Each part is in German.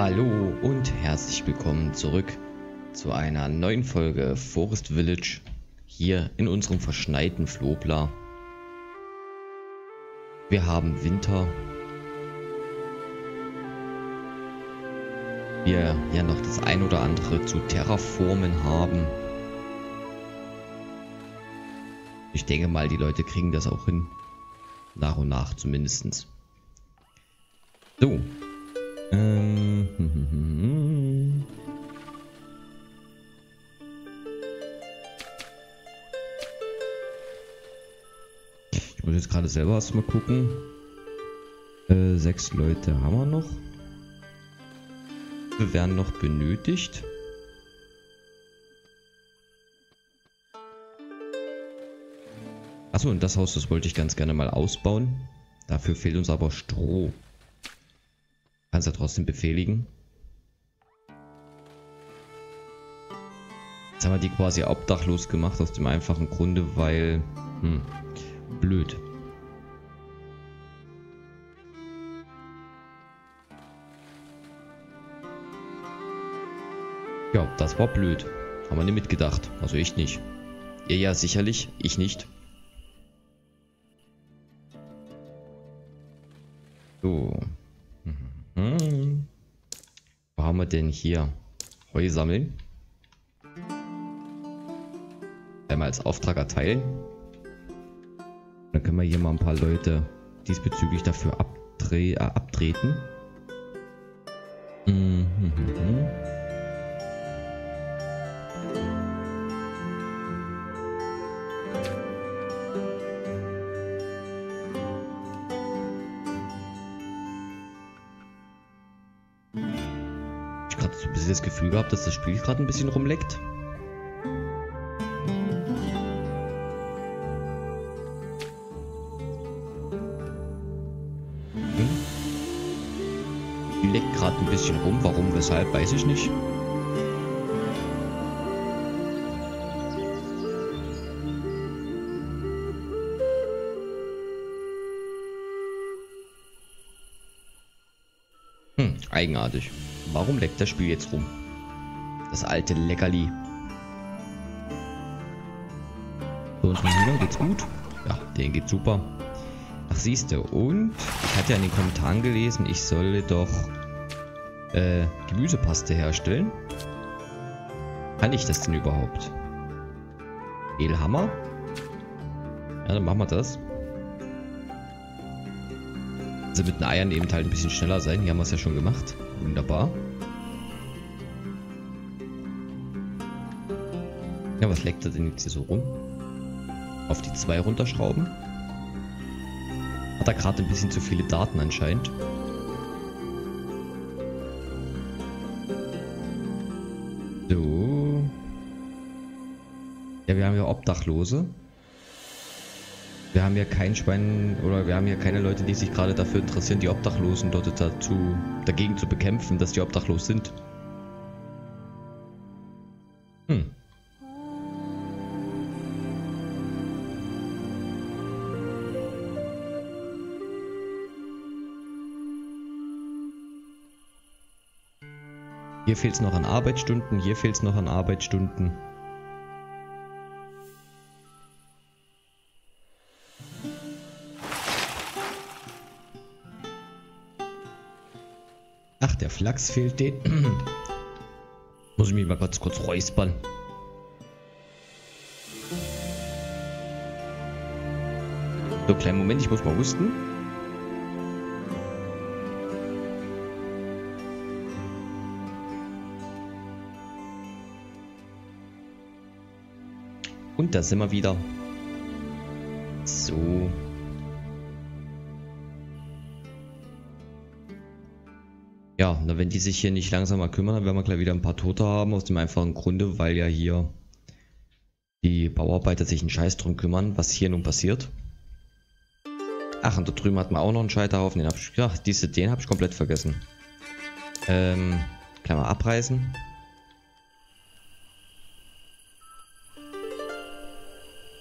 Hallo und herzlich willkommen zurück zu einer neuen Folge Forest Village hier in unserem verschneiten Flobla. Wir haben Winter. Wir ja noch das ein oder andere zu terraformen haben. Ich denke mal, die Leute kriegen das auch hin. Nach und nach zumindest. So. Ich muss jetzt gerade selber erstmal gucken. 6 Leute haben wir noch. Wir werden noch benötigt. Achso, und das Haus, das wollte ich ganz gerne mal ausbauen. Dafür fehlt uns aber Stroh. Kannst du trotzdem befehligen. Jetzt haben wir die quasi obdachlos gemacht, aus dem einfachen Grunde, weil... blöd. Ja, das war blöd. Haben wir nicht mitgedacht. Also ich nicht. Ihr ja sicherlich, ich nicht. So. Wo haben wir denn hier? Heu sammeln. Einmal als Auftrag erteilen. Dann können wir hier mal ein paar Leute diesbezüglich dafür abtreten. Ich habe bis jetzt das Gefühl gehabt, dass das Spiel gerade ein bisschen rumleckt. Die leckt gerade ein bisschen rum, warum, weshalb, weiß ich nicht. Eigenartig. Warum leckt das Spiel jetzt rum? Das alte Leckerli. So, unseren Hühnern geht's gut. Ja, denen geht's super. Ach, siehste. Und ich hatte ja in den Kommentaren gelesen, ich solle doch Gemüsepaste herstellen. Kann ich das denn überhaupt? Mehlhammer? Ja, dann machen wir das. Also mit den Eiern eben halt ein bisschen schneller sein. Hier haben wir es ja schon gemacht. Wunderbar. Ja, was leckt er denn jetzt hier so rum? Auf die 2 runterschrauben. Hat er gerade ein bisschen zu viele Daten anscheinend. So. Ja, wir haben hier Obdachlose. Wir haben hier kein Schwein oder wir haben hier keine Leute, die sich gerade dafür interessieren, die Obdachlosen dort dagegen zu bekämpfen, dass die obdachlos sind. Hier fehlt es noch an Arbeitsstunden, hier fehlt es noch an Arbeitsstunden. Ach, der Flachs fehlt den. Muss ich mich mal kurz räuspern. So, kleinen Moment, ich muss mal husten. Und da sind wir wieder. So. Ja, na, wenn die sich hier nicht langsam mal kümmern, dann werden wir gleich wieder ein paar Tote haben, aus dem einfachen Grunde, weil ja hier die Bauarbeiter sich einen Scheiß drum kümmern, was hier nun passiert. Ach, und da drüben hat man auch noch einen Scheiterhaufen, den hab ich, ja, den habe ich komplett vergessen. Kann man abreißen.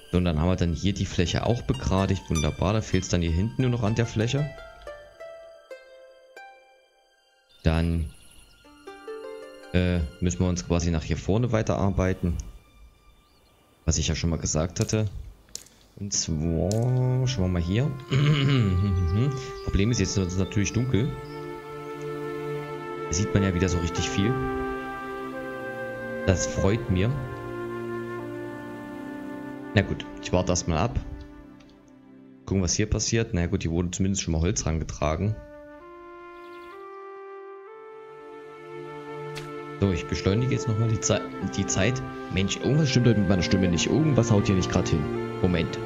So, und dann haben wir dann hier die Fläche auch begradigt, wunderbar, da fehlt es dann hier hinten nur noch an der Fläche. Dann müssen wir uns quasi nach hier vorne weiterarbeiten. Was ich ja schon mal gesagt hatte. Und zwar, schauen wir mal hier. Problem ist, jetzt ist es natürlich dunkel. Da sieht man ja wieder so richtig viel. Das freut mir. Na gut, ich warte erstmal ab. Gucken, was hier passiert. Na gut, hier wurde zumindest schon mal Holz rangetragen. So, ich beschleunige jetzt nochmal die Zeit. Mensch, irgendwas stimmt heute mit meiner Stimme nicht. Irgendwas haut hier nicht gerade hin. Moment.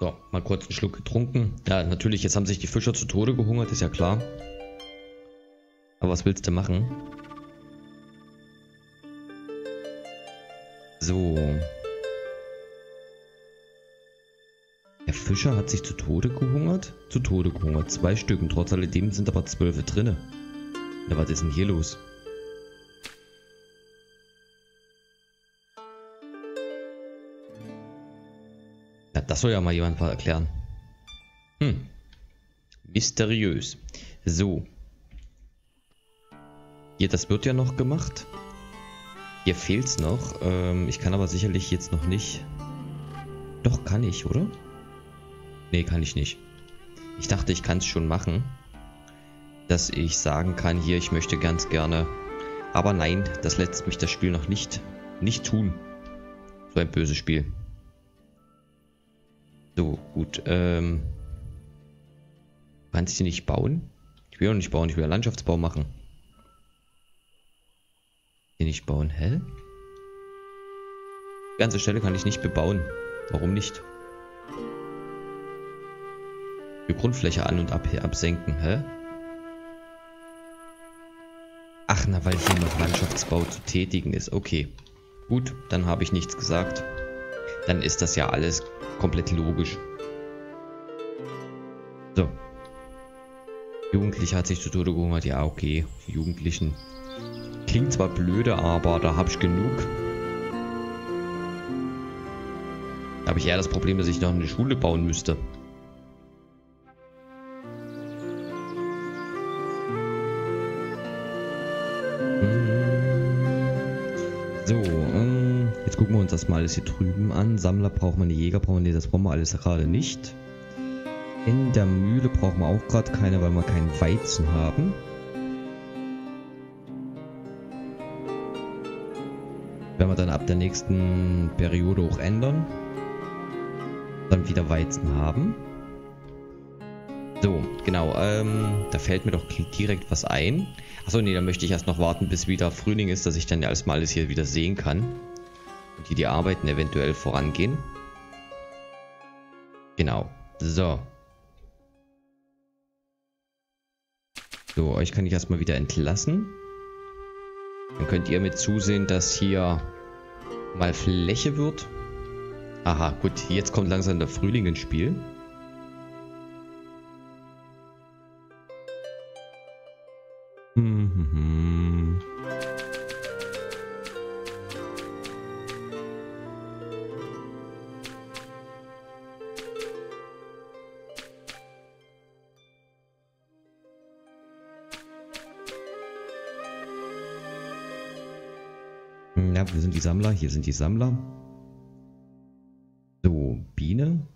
So, mal kurz einen Schluck getrunken. Ja, natürlich, jetzt haben sich die Fischer zu Tode gehungert, ist ja klar. Aber was willst du machen? So. Der Fischer hat sich zu Tode gehungert? Zu Tode gehungert. 2 Stück. Und trotz alledem sind aber 12 drinne. Na, was ist denn hier los? Na, das soll ja mal jemand erklären. Hm. Mysteriös. So. Hier, das wird ja noch gemacht. Hier fehlt's noch. Ich kann aber sicherlich jetzt noch nicht... Doch, kann ich, oder? Nee, kann ich nicht. Ich dachte, ich kann es schon machen. Dass ich sagen kann, hier, ich möchte ganz gerne. Aber nein, das lässt mich das Spiel noch nicht tun. So ein böses Spiel. So, gut. Kann ich sie nicht bauen? Ich will auch nicht bauen, ich will einen Landschaftsbau machen. Den nicht bauen, hä? Die ganze Stelle kann ich nicht bebauen. Warum nicht? Die Grundfläche an- und absenken, hä? Ach, na, weil hier noch Landschaftsbau zu tätigen ist. Okay, gut, dann habe ich nichts gesagt. Dann ist das ja alles komplett logisch. So. Jugendlicher hat sich zu Tode gehungert. Ja, okay, für Jugendlichen. Klingt zwar blöde, aber da habe ich genug. Da habe ich eher das Problem, dass ich noch eine Schule bauen müsste. So, jetzt gucken wir uns das mal alles hier drüben an. Sammler brauchen wir, ne, Jäger brauchen wir, ne, das brauchen wir alles gerade nicht. In der Mühle brauchen wir auch gerade keine, weil wir keinen Weizen haben. Wenn wir dann ab der nächsten Periode auch ändern, dann wieder Weizen haben. So, genau, da fällt mir doch direkt was ein. Achso, nee, da möchte ich erst noch warten, bis wieder Frühling ist, dass ich dann erstmal alles hier wieder sehen kann. Und hier die Arbeiten eventuell vorangehen. Genau, so. So, euch kann ich erstmal wieder entlassen. Dann könnt ihr mit zusehen, dass hier mal Fläche wird. Aha, gut, jetzt kommt langsam der Frühling ins Spiel. Ja, wo sind die Sammler? Hier sind die Sammler. So, Biene.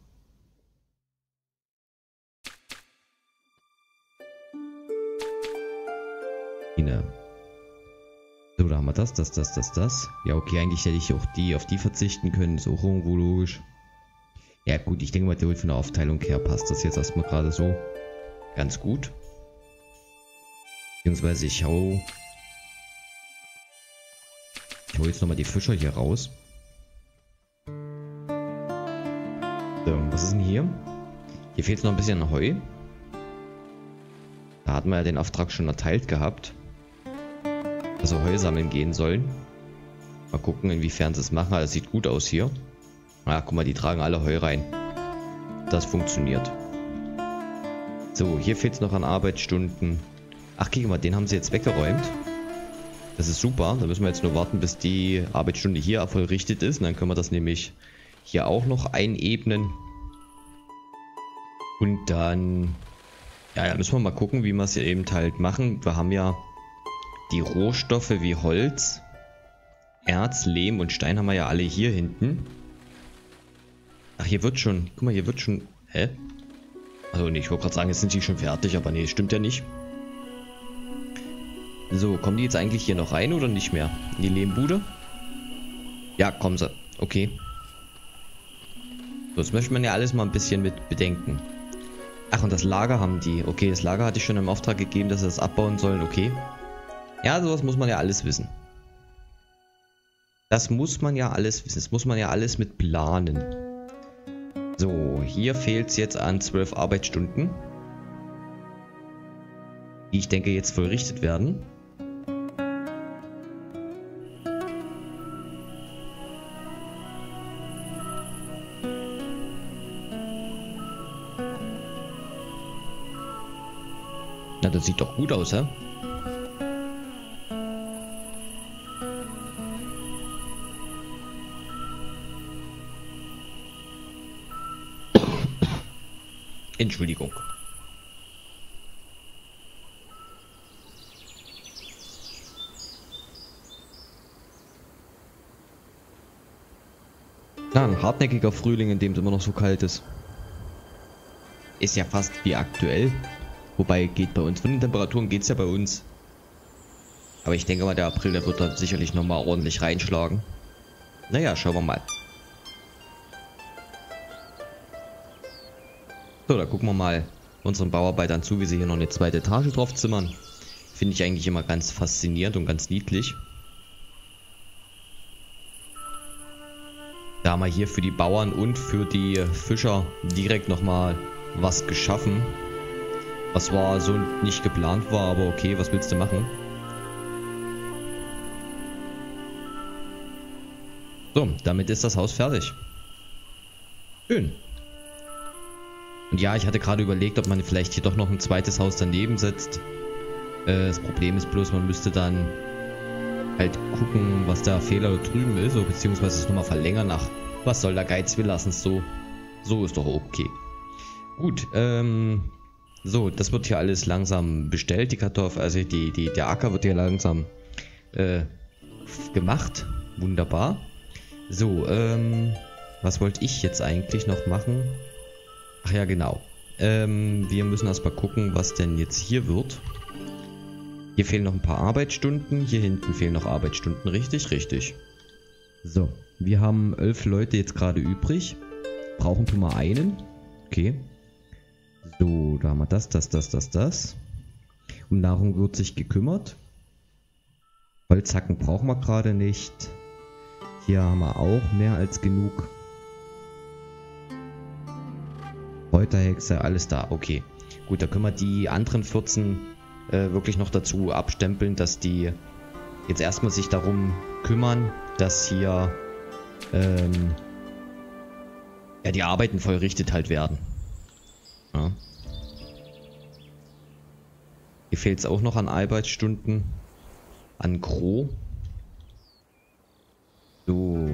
Biene. So, da haben wir das. Ja, okay, eigentlich hätte ich auch auf die verzichten können. Ist auch irgendwo logisch. Ja, gut, ich denke mal, von der Aufteilung her passt das jetzt erstmal gerade so ganz gut. Beziehungsweise ich hau... Ich hole jetzt nochmal die Fischer hier raus. So, was ist denn hier? Hier fehlt noch ein bisschen Heu. Da hatten wir ja den Auftrag schon erteilt gehabt. Dass wir Heu sammeln gehen sollen. Mal gucken, inwiefern sie es machen. Das sieht gut aus hier. Ah, guck mal, die tragen alle Heu rein. Das funktioniert. So, hier fehlt es noch an Arbeitsstunden. Ach, guck mal, den haben sie jetzt weggeräumt. Das ist super, da müssen wir jetzt nur warten, bis die Arbeitsstunde hier vollrichtet ist. Und dann können wir das nämlich hier auch noch einebnen. Und dann, ja, müssen wir mal gucken, wie wir es hier eben halt machen. Wir haben ja die Rohstoffe wie Holz, Erz, Lehm und Stein haben wir ja alle hier hinten. Ach, hier wird schon, guck mal, hier wird schon, hä? Also nee, ich wollte gerade sagen, jetzt sind die schon fertig, aber nee, stimmt ja nicht. So, kommen die jetzt eigentlich hier noch rein oder nicht mehr? In die Lehmbude? Ja, kommen sie. Okay. So, jetzt möchte man ja alles mal ein bisschen mit bedenken. Ach, und das Lager haben die. Okay, das Lager hatte ich schon im Auftrag gegeben, dass sie das abbauen sollen. Okay. Ja, sowas muss man ja alles wissen. Das muss man ja alles wissen. Das muss man ja alles mit planen. So, hier fehlt es jetzt an 12 Arbeitsstunden. Die ich denke jetzt vollrichtet werden. Na, das sieht doch gut aus, hä? Entschuldigung. Na, ein hartnäckiger Frühling, in dem es immer noch so kalt ist. Ist ja fast wie aktuell. Wobei, geht bei uns. Von den Temperaturen geht es ja bei uns. Aber ich denke mal, der April, der wird dann sicherlich nochmal ordentlich reinschlagen. Naja, schauen wir mal. So, da gucken wir mal unseren Bauarbeitern zu, wie sie hier noch eine zweite Etage drauf zimmern. Finde ich eigentlich immer ganz faszinierend und ganz niedlich. Da haben wir hier für die Bauern und für die Fischer direkt nochmal was geschaffen. Was war so nicht geplant war, aber okay, was willst du machen? So, damit ist das Haus fertig. Schön. Und ja, ich hatte gerade überlegt, ob man vielleicht hier doch noch ein zweites Haus daneben setzt. Das Problem ist bloß, man müsste dann halt gucken, was der Fehler da drüben ist, oder beziehungsweise es nochmal verlängern nach. Was soll der Geiz, wir lassen es so. So ist doch okay. Gut, so, das wird hier alles langsam bestellt, die Kartoffel, also der Acker wird hier langsam gemacht. Wunderbar. So, was wollte ich jetzt eigentlich noch machen? Ach ja, genau. Wir müssen erstmal gucken, was denn jetzt hier wird. Hier fehlen noch ein paar Arbeitsstunden. Hier hinten fehlen noch Arbeitsstunden. Richtig, richtig. So, wir haben 11 Leute jetzt gerade übrig. Brauchen wir mal einen. Okay. So, da haben wir das. Um Nahrung wird sich gekümmert. Holzhacken brauchen wir gerade nicht. Hier haben wir auch mehr als genug. Kräuterhexe, alles da. Okay. Gut, da können wir die anderen 14 wirklich noch dazu abstempeln, dass die jetzt erstmal sich darum kümmern, dass hier ja, die Arbeiten vollrichtet halt werden. Ja. Hier fehlt es auch noch an Arbeitsstunden. An Gros. So.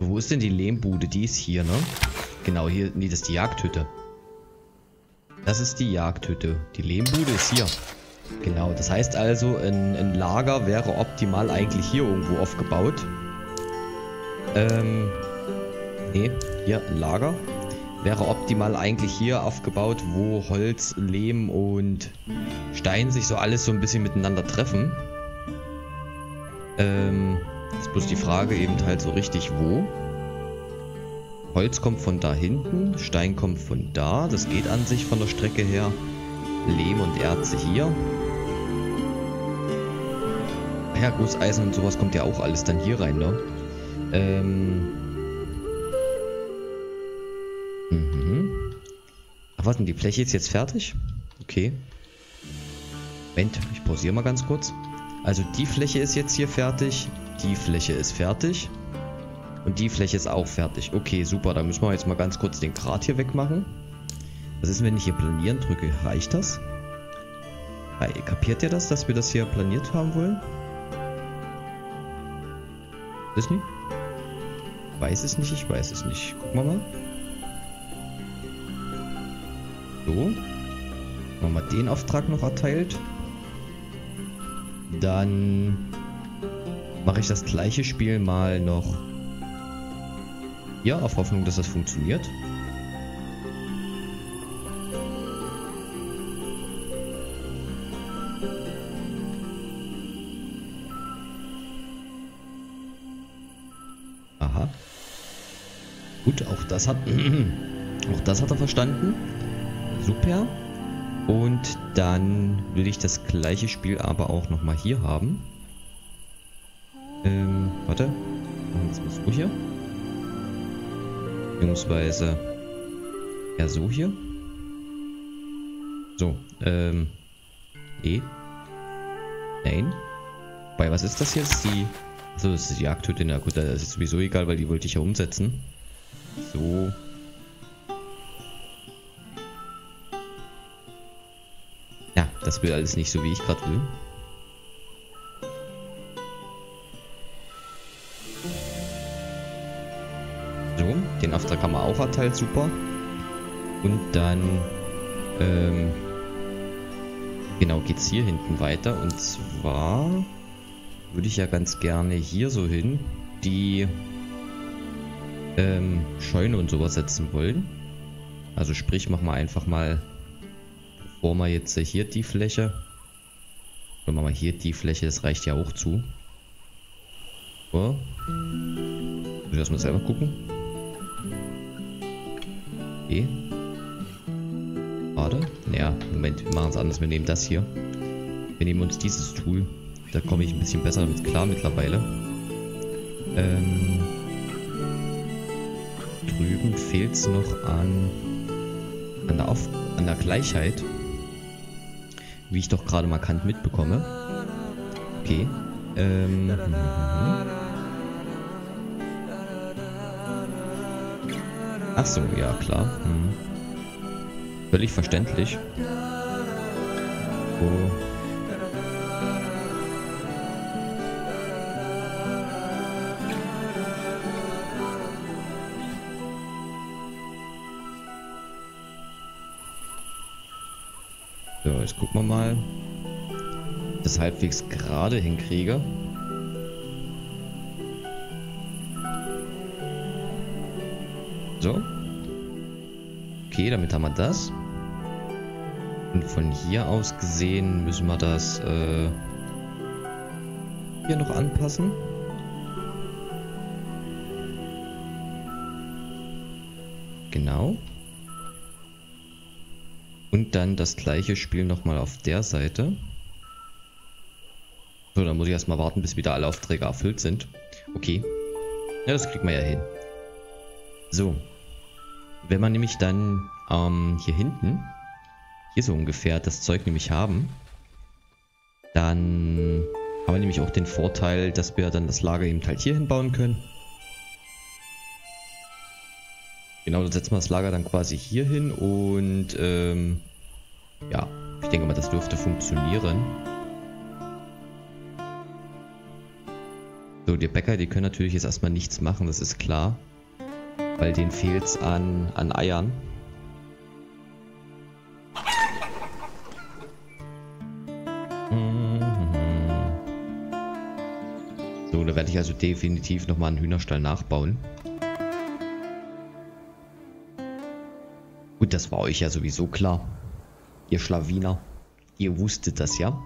Wo ist denn die Lehmbude? Die ist hier, ne? Genau, hier. Nee, das ist die Jagdhütte. Das ist die Jagdhütte. Die Lehmbude ist hier. Genau, das heißt also, ein Lager wäre optimal eigentlich hier irgendwo aufgebaut. Nee, hier ein Lager. Wäre optimal eigentlich hier aufgebaut, wo Holz, Lehm und Stein sich so alles so ein bisschen miteinander treffen. Ist bloß die Frage eben halt so richtig wo. Holz kommt von da hinten, Stein kommt von da, das geht an sich von der Strecke her. Lehm und Erze hier. Ja, Gusseisen und sowas kommt ja auch alles dann hier rein, ne? Ach, was denn, die Fläche ist jetzt fertig? Okay. Moment, ich pausiere mal ganz kurz. Also die Fläche ist jetzt hier fertig. Die Fläche ist fertig. Und die Fläche ist auch fertig. Okay, super. Dann müssen wir jetzt mal ganz kurz den Grat hier wegmachen. Was ist denn, wenn ich hier planieren drücke? Reicht das? Kapiert ihr das, dass wir das hier planiert haben wollen? Disney? weiß es nicht, ich weiß es nicht. Gucken wir mal. So. Haben wir den Auftrag noch erteilt. Dann mache ich das gleiche Spiel mal noch. Ja, auf Hoffnung, dass das funktioniert. Aha. Gut, auch das hat er verstanden. Super. Und dann will ich das gleiche Spiel aber auch nochmal hier haben. Warte. Jetzt muss du hier. Beziehungsweise. Ja, so hier. So, Nein. Bei was ist das jetzt? Die. Achso, das ist die Jagdhütte. Na gut, das ist sowieso egal, weil die wollte ich ja umsetzen. So. Ja, das will alles nicht so, wie ich gerade will. So, den Auftrag haben wir auch erteilt, super. Und dann genau, geht's hier hinten weiter. Und zwar würde ich ja ganz gerne hier so hin die Scheune und sowas setzen wollen. Also sprich, machen wir einfach mal, bevor wir jetzt hier die Fläche, wenn wir mal hier die Fläche, das reicht ja auch zu. So. Muss ich erstmal selber gucken. Okay. Warte. Naja, Moment, wir machen es anders. Wir nehmen das hier. Wir nehmen uns dieses Tool. Da komme ich ein bisschen besser damit klar mittlerweile. Drüben fehlt es noch an der Gleichheit. Wie ich doch gerade markant mitbekomme. Okay. Achso, ja klar. Hm. Völlig verständlich. Oh. So, jetzt gucken wir mal, ob ich das halbwegs gerade hinkriege. So. Okay, damit haben wir das. Und von hier aus gesehen müssen wir das hier noch anpassen. Genau. Und dann das gleiche Spiel nochmal auf der Seite. So, dann muss ich erstmal warten, bis wieder alle Aufträge erfüllt sind. Okay. Ja, das kriegt man ja hin. So, wenn wir nämlich dann hier hinten, hier so ungefähr, das Zeug nämlich haben, dann haben wir nämlich auch den Vorteil, dass wir dann das Lager eben halt hier hinbauen können. Genau, dann setzen wir das Lager dann quasi hier hin und ja, ich denke mal, das dürfte funktionieren. So, die Bäcker, die können natürlich jetzt erstmal nichts machen, das ist klar. Weil denen fehlt's an Eiern. So, da werde ich also definitiv nochmal einen Hühnerstall nachbauen. Gut, das war euch ja sowieso klar. Ihr Schlawiner. Ihr wusstet das ja.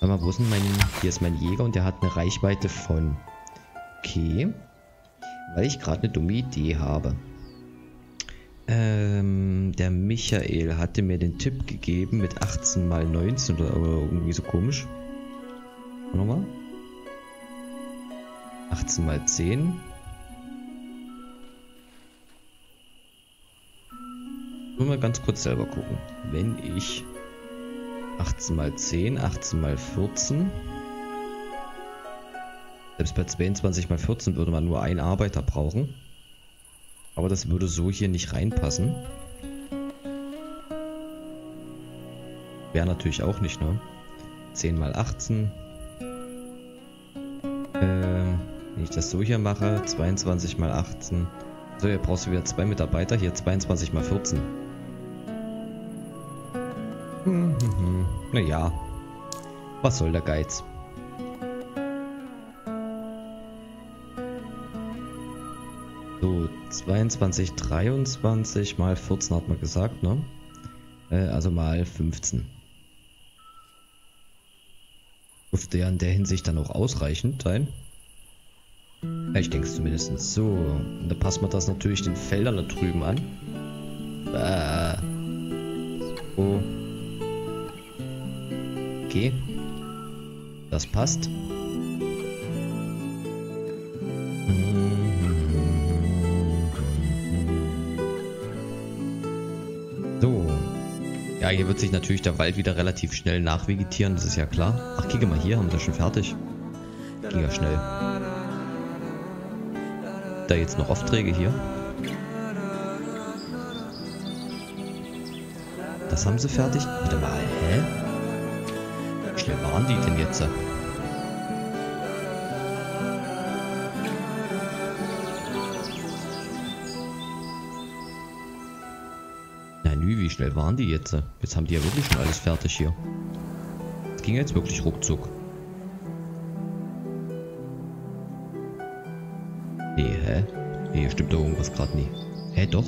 Warte mal, wo ist denn mein... Hier ist mein Jäger und der hat eine Reichweite von... Okay. Weil ich gerade eine dumme Idee habe. Der Michael hatte mir den Tipp gegeben mit 18×19 oder irgendwie so komisch. Nochmal. 18×10. Nur mal ganz kurz selber gucken. Wenn ich... 18×10, 18×14. Selbst bei 22×14 würde man nur einen Arbeiter brauchen. Aber das würde so hier nicht reinpassen. Wäre natürlich auch nicht, ne? 10×18. Wenn ich das so hier mache, 22 mal 18. So, hier brauchst du wieder 2 Mitarbeiter. Hier 22 mal 14. Naja. Was soll der Geiz? So, 22, 23 mal 14 hat man gesagt, ne? Also mal 15. Dürfte ja in der Hinsicht dann auch ausreichend sein. Ich denke es zumindest. So, da passt man das natürlich den Feldern da drüben an. So. Okay. Das passt. So. Ja, hier wird sich natürlich der Wald wieder relativ schnell nachvegetieren, das ist ja klar. Ach, gucke mal hier, haben wir das schon fertig. Ging ja schnell. Da jetzt noch Aufträge hier. Das haben sie fertig. Warte mal, hä? Wie schnell waren die denn jetzt? Na nü, wie schnell waren die jetzt? Jetzt haben die ja wirklich schon alles fertig hier. Das ging jetzt wirklich ruckzuck. Nee, hä? Nee, hier stimmt doch irgendwas gerade nie. Hä, doch?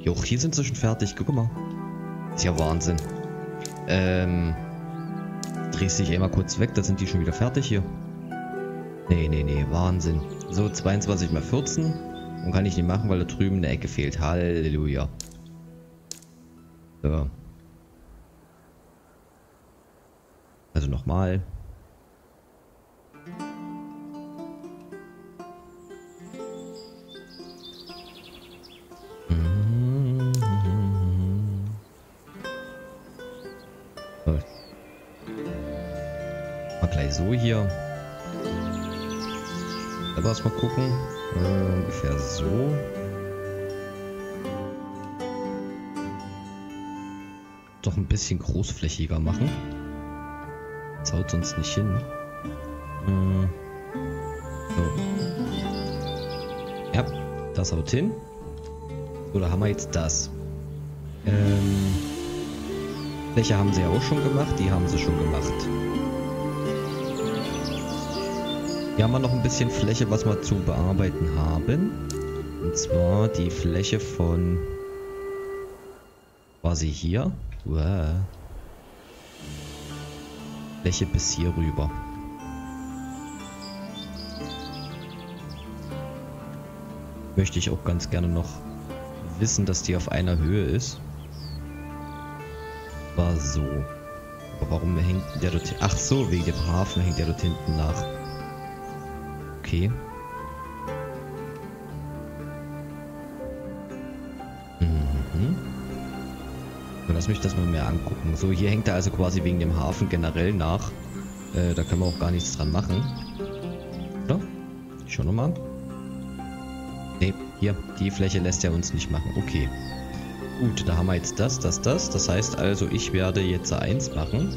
Joch, hier sind sie schon fertig. Guck mal. Ist ja Wahnsinn. Drehst dich einmal kurz weg, da sind die schon wieder fertig hier. Nee, nee, nee, Wahnsinn. So, 22 mal 14. Und kann ich nicht machen, weil da drüben eine Ecke fehlt. Halleluja. So. Also nochmal. So hier. Aber erstmal gucken. Ungefähr so. Doch ein bisschen großflächiger machen. Das haut sonst nicht hin. So. Ja, das haut hin. So, da haben wir jetzt das. Fläche haben sie ja auch schon gemacht. Die haben sie schon gemacht. Hier haben wir noch ein bisschen Fläche, was wir zu bearbeiten haben. Und zwar die Fläche von quasi hier. Wow. Fläche bis hier rüber. Möchte ich auch ganz gerne noch wissen, dass die auf einer Höhe ist. War so. Aber warum hängt der dort hinten? Ach so, wegen dem Hafen hängt der dort hinten nach. Okay. So, lass mich das mal mehr angucken. So, hier hängt er also quasi wegen dem Hafen generell nach. Da können wir auch gar nichts dran machen. Oder? Ich schau nochmal. Ne, hier. Die Fläche lässt er uns nicht machen. Okay. Gut, da haben wir jetzt das. Das heißt also, ich werde jetzt eins machen.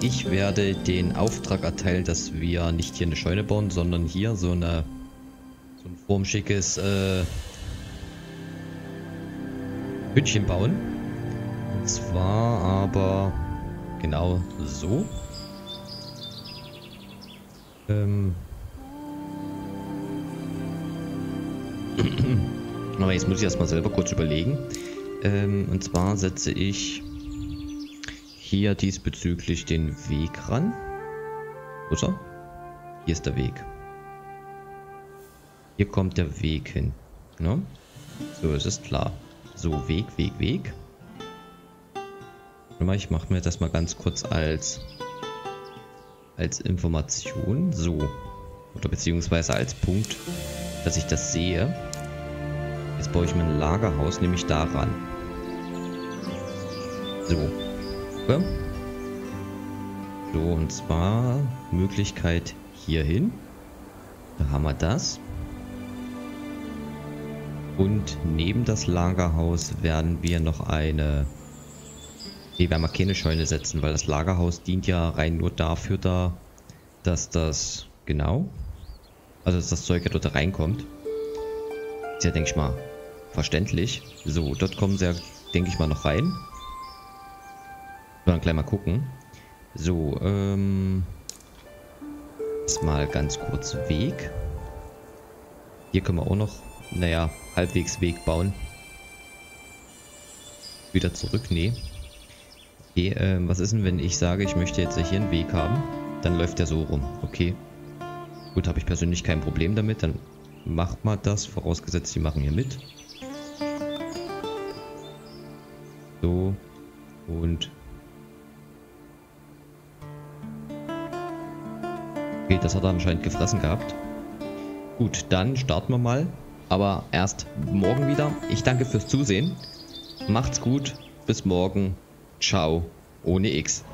Ich werde den Auftrag erteilen, dass wir nicht hier eine Scheune bauen, sondern hier so ein formschickes Hütchen bauen. Und zwar aber genau so. Aber jetzt muss ich erstmal selber kurz überlegen. Und zwar setze ich hier diesbezüglich den Weg ran. Wo ist er? Hier ist der Weg. Hier kommt der Weg hin. Ne? So, es ist klar. So, Weg. Ich mache mir das mal ganz kurz als Information. So. Oder beziehungsweise als Punkt, dass ich das sehe. Jetzt baue ich mir ein Lagerhaus, nämlich daran. So. So, und zwar Möglichkeit hierhin. Da haben wir das. Und neben das Lagerhaus werden wir noch eine... Ne, werden wir keine Scheune setzen, weil das Lagerhaus dient ja rein nur dafür da, dass das... Genau. Also, dass das Zeug ja dort reinkommt. Ist ja, denke ich mal, verständlich. So, dort kommen sie ja, denke ich mal, noch rein. Dann gleich mal gucken. So, mal ganz kurz Weg. Hier können wir auch noch, naja, halbwegs Weg bauen. Wieder zurück, nee. Okay, was ist denn, wenn ich sage, ich möchte jetzt hier einen Weg haben? Dann läuft der so rum, okay. Gut, habe ich persönlich kein Problem damit, dann macht man das, vorausgesetzt, die machen hier mit. So, und... Okay, das hat er anscheinend gefressen gehabt. Gut, dann starten wir mal, aber erst morgen wieder. Ich danke fürs Zusehen. Macht's gut, bis morgen. Ciao, ohne X.